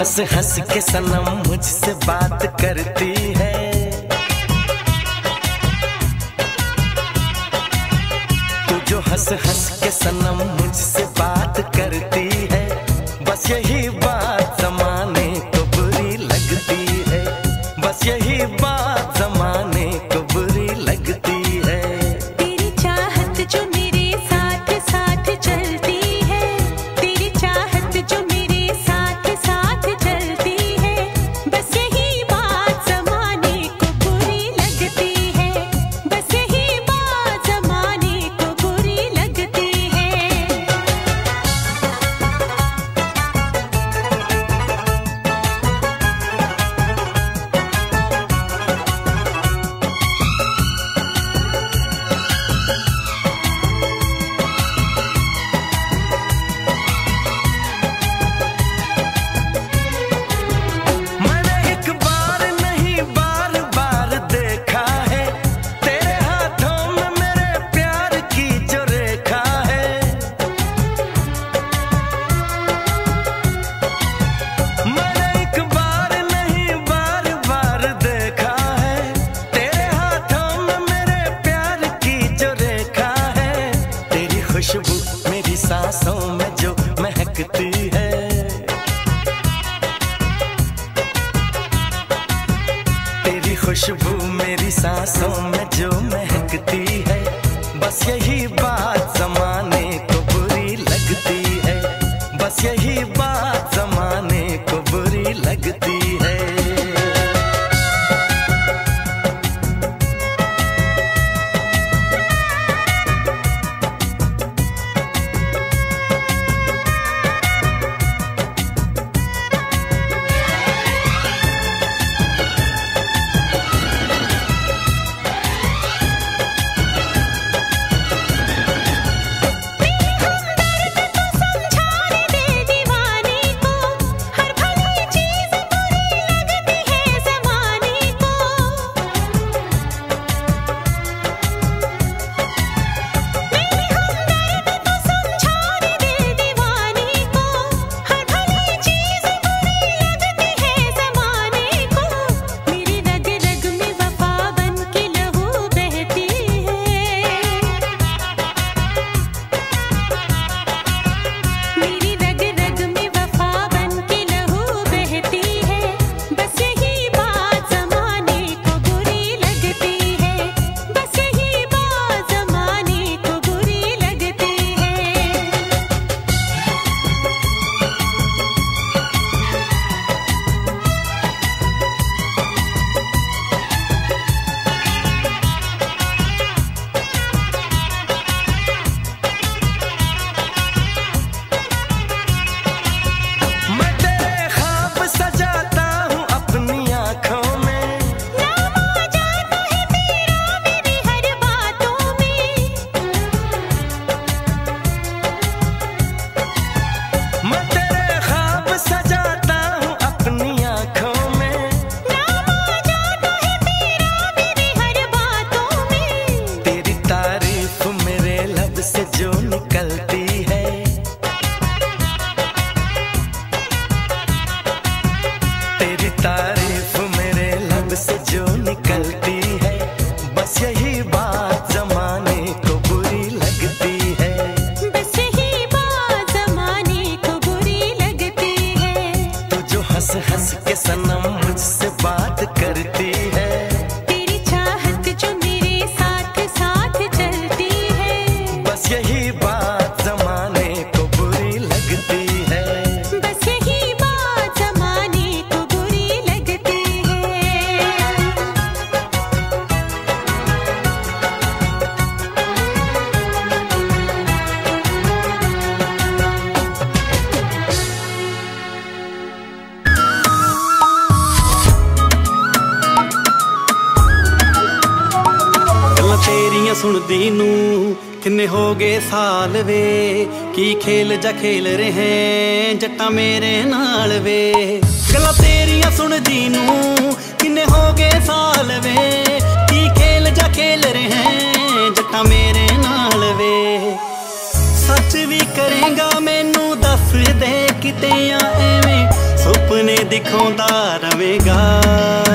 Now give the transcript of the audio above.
हंस हंस के सनम मुझसे बात करती है। तू जो हंस हंस के सनम मुझसे बात करती है, बस यही बात जमाने को बुरी लगती है, बस यही बात जमाने को बुरी लगती है। तेरी चाहत जो मेरे साथ साथ चलती है, तेरी चाहत जो मेरे साथ साथ चलती है, बस यही बात जमाने को बुरी लगती है, बस यही बात जमाने को बुरी लगती है। मैंने एक बार नहीं बार बार देखा है, तेरे हाथों में मेरे प्यार की जो रेखा है। मैंने एक बार नहीं बार बार देखा है, तेरे हाथों में मेरे प्यार की जो रेखा है। तेरी खुशबू मेरी सांसों में जो महकती है, तेरी खुशबू मेरी सांसों में जो महकती है, बस यही बात जमाने को बुरी लगती है, बस यही बात जमाने को बुरी लगती है। मैं तेरे ख्वाब सजाता हूँ अपनी आँखों में, नाम आ जाता है तेरा मेरी हर बातों में। मैं तेरे ख्वाब सजाता हूँ अपनी आँखों में, नाम आ जाता है तेरा मेरी हर बातों में। तेरी तारीफ मेरे लब से जो निकलती है, तेरी तारीफ मेरे लब से जो निकलती है, बस यही बात जमाने को बुरी लगती है, बस यही बात जमाने को बुरी लगती है। तू जो हंस हंस के सनम मुझसे बात करती है, तेरी चाहत जो मेरे साथ साथ चलती है, बस यही बात जमाने को बुरी लगती है, बस यही बात जमाने को बुरी लगती है। ਗੱਲਾਂ ਤੇਰੀਆਂ ਸੁਣਦੀ ਨੂੰ ਕਿੰਨੇ ਹੋ ਗਏ ਸਾਲ ਵੇ, ਕੀ ਖੇਲ ਜਾ ਖੇਲ ਰਹੇ ਜੱਟਾਂ ਮੇਰੇ ਨਾਲ ਵੇ। ਗੱਲਾਂ ਤੇਰੀਆਂ ਸੁਣਦੀ ਨੂੰ ਕਿੰਨੇ ਹੋ ਗਏ ਸਾਲ ਵੇ, ਕੀ ਖੇਲ ਜਾ ਖੇਲ ਰਹੇ ਜੱਟਾਂ ਮੇਰੇ ਨਾਲ ਵੇ। ਸੱਚ ਵੀ ਕਰੇਗਾ ਮੈਨੂੰ ਦੱਸ ਦੇ ਕਿਤੇ ਆ, ਐਵੇਂ ਸੁਪਨੇ दिखोंदा रहेगा।